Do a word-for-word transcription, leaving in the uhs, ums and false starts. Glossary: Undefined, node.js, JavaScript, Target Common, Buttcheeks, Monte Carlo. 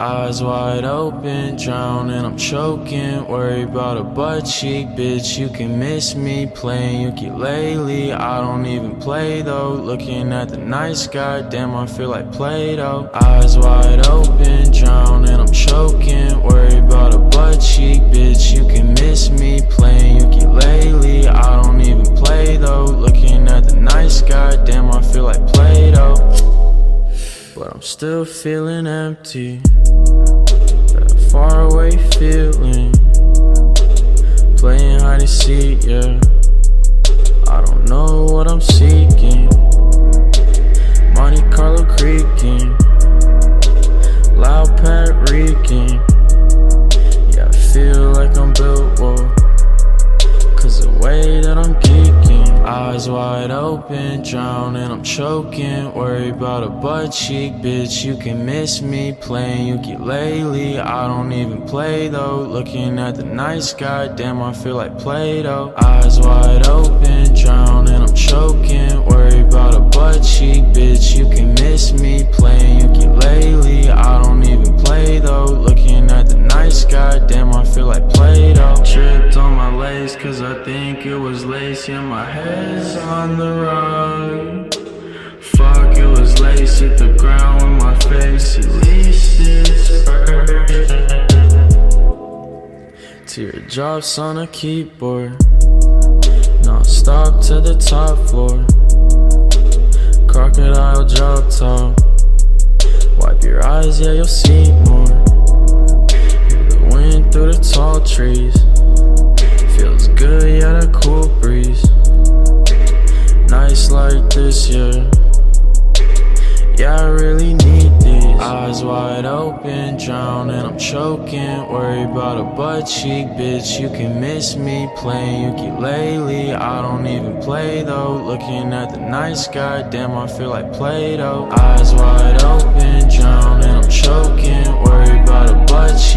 Eyes wide open, drowning, I'm choking. Worry about a butt cheek, bitch, you can miss me. Playing ukulele, I don't even play though. Looking at the night sky, damn, I feel like Play-Doh. Eyes wide open, drowning, I'm choking. Worry about a butt cheek, bitch, you can miss me. Playing ukulele, I don't even play though. Looking at the night sky, damn, I feel like Play-Doh. But I'm still feeling empty. That far away feeling. Playing hide and seek, yeah. I don't know what I'm seeking. Monte Carlo creaking, loud pad reeking. Yeah, I feel like I'm built, whoa. Cause the way that I'm geeking. Eyes wide open, drowning, I'm choking. Worry about a butt cheek, bitch, you can miss me. Playing ukulele, I don't even play though. Looking at the night sky, damn, I feel like Play-Doh. Eyes wide open, drowning, I'm choking. Worry about a butt cheek, bitch, you can miss me. Playing ukulele, I don't even play though. Looking at the night sky, damn, I feel like Play-Doh. Tripped on my lace, cause I think it was lacy in my head. On the rug, fuck, it was lace. Hit the ground with my face. At least it's first. Teardrops on a keyboard, non-stop to the top floor. Crocodile drop top. Wipe your eyes, yeah, you'll see more. Hear the wind through the tall trees. Feels good, yeah, that cool breeze. Nights like this, yeah. Yeah, I really need these. Eyes wide open, drowning, I'm choking. Worry about a butt cheek, bitch, you can miss me. Playing ukulele, I don't even play though. Looking at the night sky, damn, I feel like Play-Doh. Eyes wide open, drowning, I'm choking. Worry about a butt cheek.